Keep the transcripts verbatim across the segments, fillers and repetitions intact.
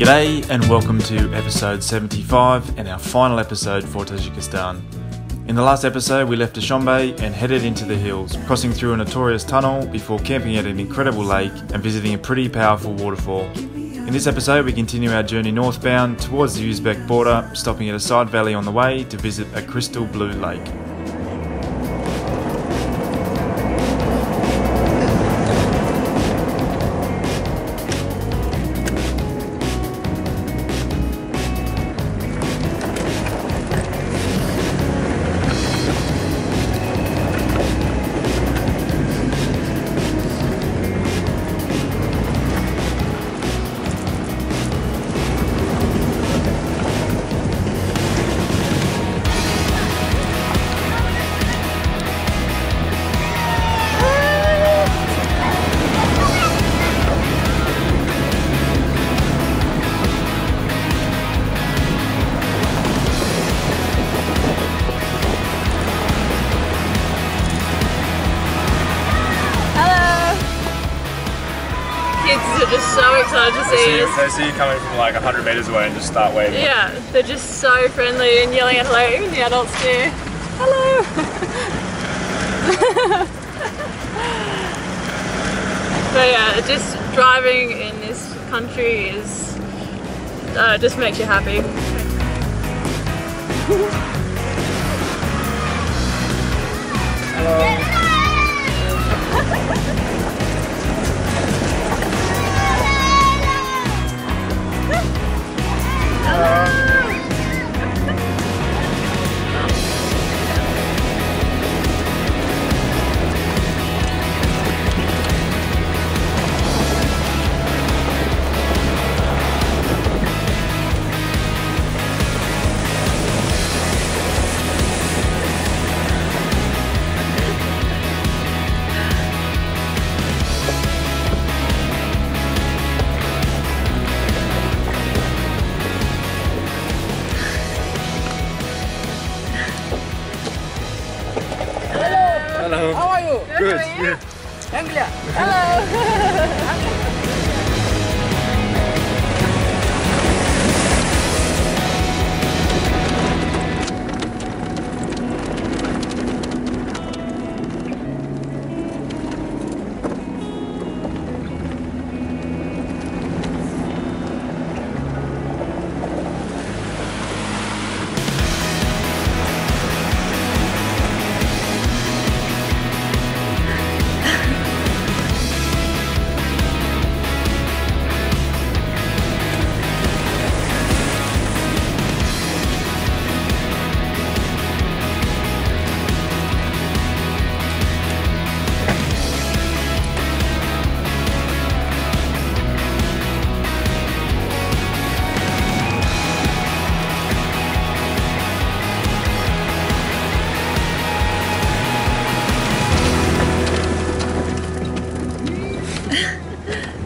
G'day and welcome to episode seventy-five and our final episode for Tajikistan. In the last episode we left Ashombe and headed into the hills, crossing through a notorious tunnel before camping at an incredible lake and visiting a pretty powerful waterfall. In this episode we continue our journey northbound towards the Uzbek border, stopping at a side valley on the way to visit a crystal blue lake. Just so excited to see us. They see you coming from like a hundred metres away and just start waving. Yeah, they're just so friendly and yelling at hello, even the adults do. Hello! But yeah, just driving in this country is uh, just makes you happy. Hello. How are you? Good. Good. How are you? Yeah. Anglia. Hello.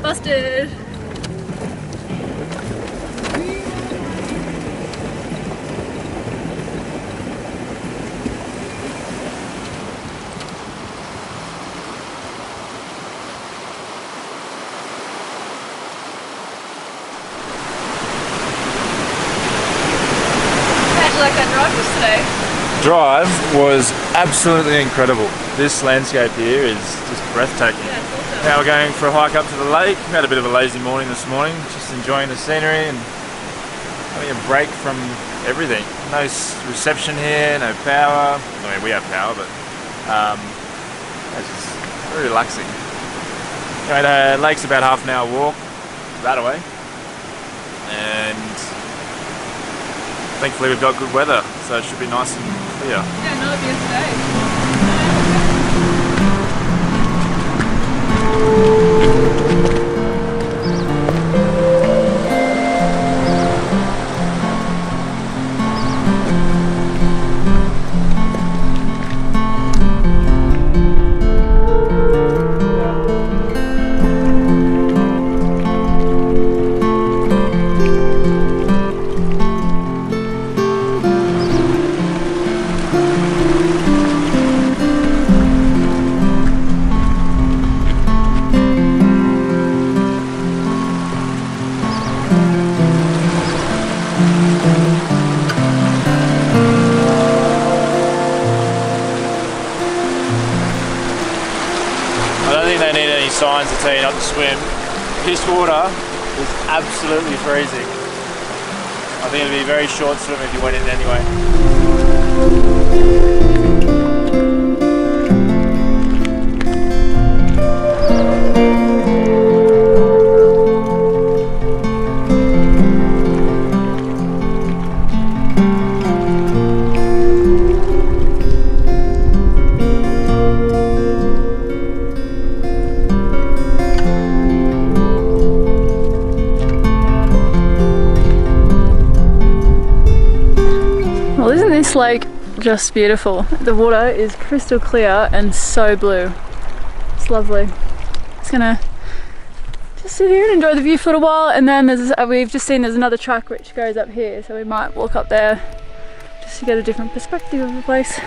Busted! How'd you like that drive yesterday? Drive was absolutely incredible. This landscape here is just breathtaking. Yeah. Now we're going for a hike up to the lake. We had a bit of a lazy morning this morning, just enjoying the scenery and having a break from everything. No reception here, no power. I mean, we have power, but um, it's just very relaxing. Anyway, the lake's about half an hour walk that away, and thankfully we've got good weather, so it should be nice and clear. Yeah, not a beautiful day. Thank you. nineteen up to swim. This water is absolutely freezing. I think it'd be a very short swim if you went in anyway. This lake just beautiful. The water is crystal clear and so blue. It's lovely. Just gonna just sit here and enjoy the view for a while, and then there's, we've just seen there's another track which goes up here, so we might walk up there just to get a different perspective of the place.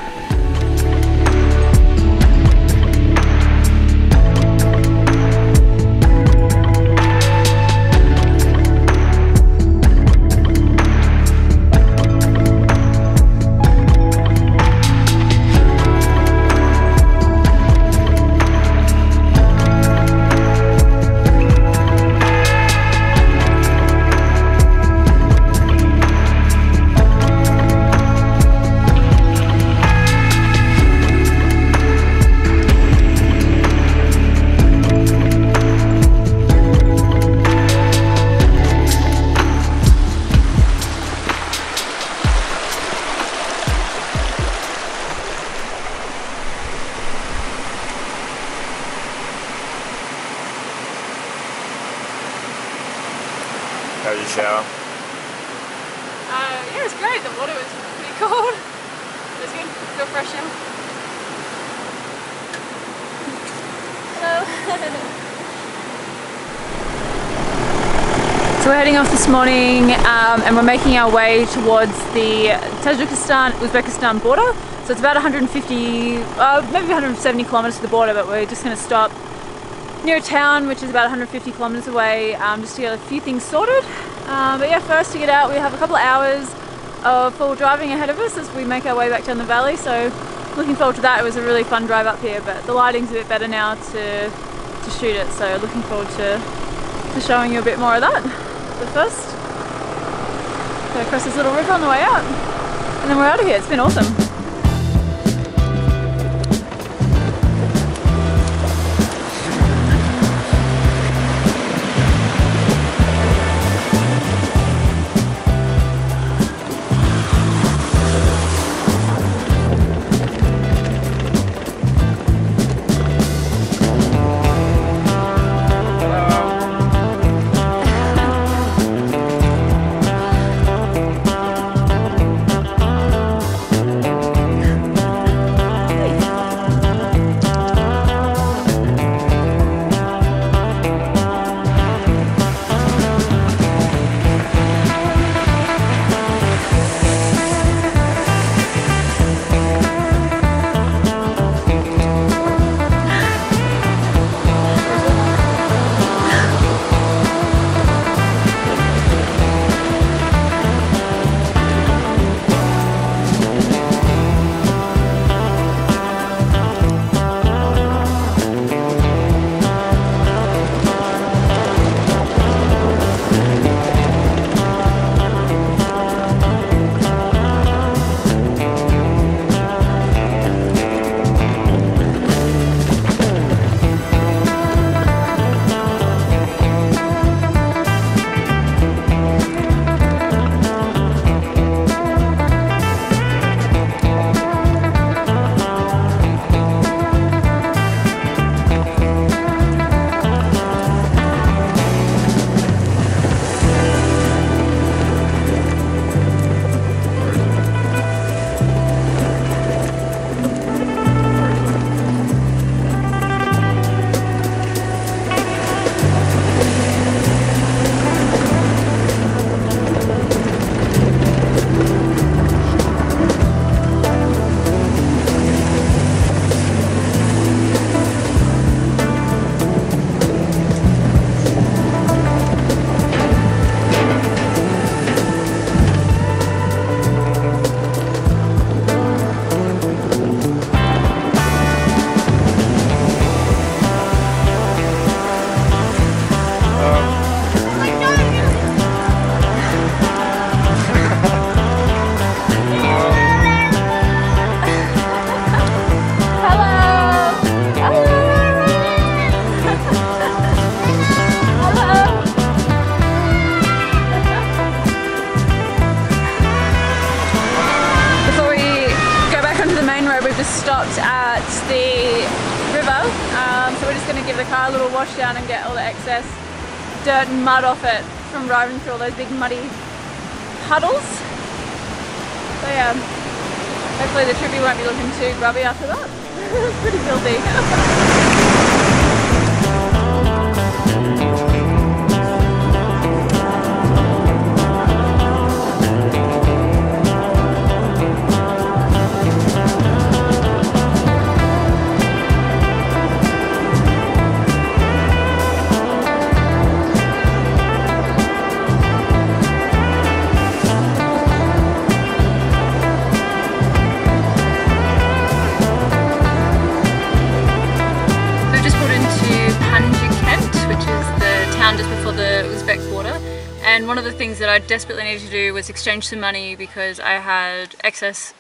How was your shower? Uh, yeah, it was great. The water was pretty cold. It was good. Feel fresh now. Hello. So we're heading off this morning, um, and we're making our way towards the Tajikistan-Uzbekistan border. So it's about one hundred fifty, uh, maybe one hundred seventy kilometres to the border, but we're just going to stop near a town which is about one hundred fifty kilometers away, um, just to get a few things sorted. Uh, but yeah, first to get out, we have a couple of hours of full driving ahead of us as we make our way back down the valley, so looking forward to that. It was a really fun drive up here, but the lighting's a bit better now to, to shoot it, so looking forward to, to showing you a bit more of that. But first, gonna cross this little river on the way out, and then we're out of here. It's been awesome. Thank you. give the car a little wash down and get all the excess dirt and mud off it from driving through all those big muddy puddles. So yeah, hopefully the Troopy won't be looking too grubby after that. It's pretty filthy. And one of the things that I desperately needed to do was exchange some money because I had excess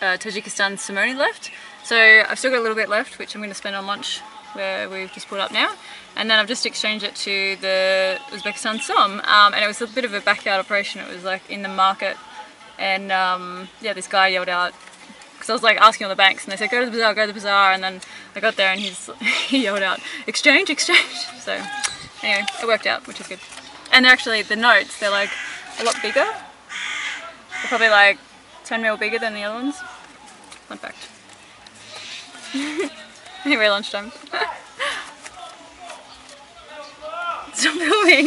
uh, Tajikistan somoni left. So I've still got a little bit left, which I'm going to spend on lunch where we've just pulled up now. And then I've just exchanged it to the Uzbekistan som. Um, and it was a bit of a backyard operation. It was like in the market. And um, yeah, this guy yelled out, because I was like asking all the banks and they said, go to the bazaar, go to the bazaar. And then I got there and he's, he yelled out, exchange, exchange. So anyway, it worked out, which is good. And actually the notes, they're like a lot bigger. They're probably like ten mil bigger than the other ones. Fun fact. Anyway, lunchtime. Stop filming.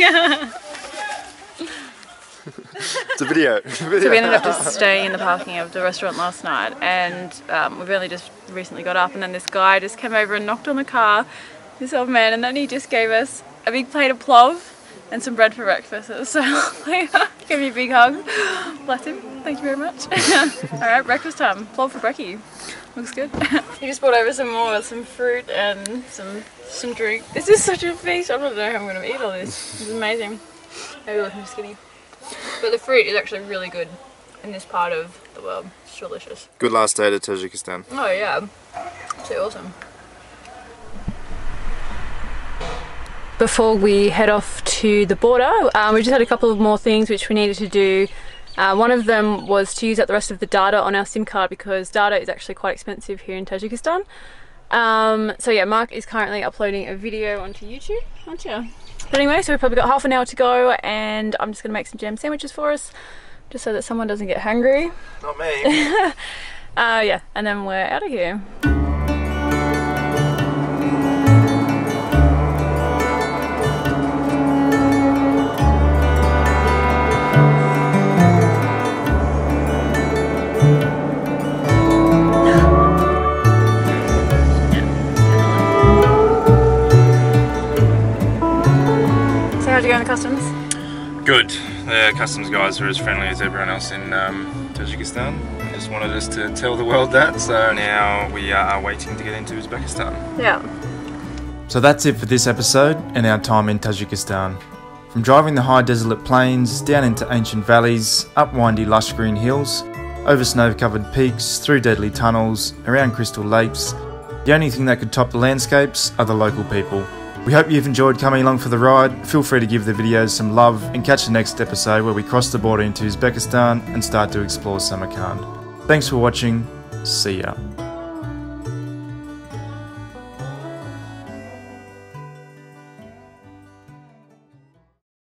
It's a video. video. So we ended up just staying in the parking of the restaurant last night, and um, we've only just recently got up, and then this guy just came over and knocked on the car, this old man, and then he just gave us a big plate of plov and some bread for breakfast. It was so lovely. Give me a big hug. Bless him. Thank you very much. Alright, breakfast time. Plov for brekkie. Looks good. He just brought over some more, some fruit and some some drink. This is such a feast. I don't know how I'm going to eat all this. It's amazing. Maybe looking skinny. But the fruit is actually really good in this part of the world. It's delicious. Good last day to Tajikistan. Oh yeah. It's awesome. Before we head off to the border, um, we just had a couple of more things which we needed to do. Uh, one of them was to use up the rest of the data on our SIM card because data is actually quite expensive here in Tajikistan. Um, so yeah, Mark is currently uploading a video onto YouTube, aren't you? But anyway, so we've probably got half an hour to go, and I'm just going to make some jam sandwiches for us, just so that someone doesn't get hungry. Not me. uh, yeah, and then we're out of here. Customs? Good. The customs guys are as friendly as everyone else in um, Tajikistan. They just wanted us to tell the world that, so now we are waiting to get into Uzbekistan. Yeah. So that's it for this episode and our time in Tajikistan. From driving the high desolate plains, down into ancient valleys, up windy lush green hills, over snow-covered peaks, through deadly tunnels, around crystal lakes, the only thing that could top the landscapes are the local people. We hope you've enjoyed coming along for the ride. Feel free to give the videos some love and catch the next episode where we cross the border into Uzbekistan and start to explore Samarkand. Thanks for watching. See ya.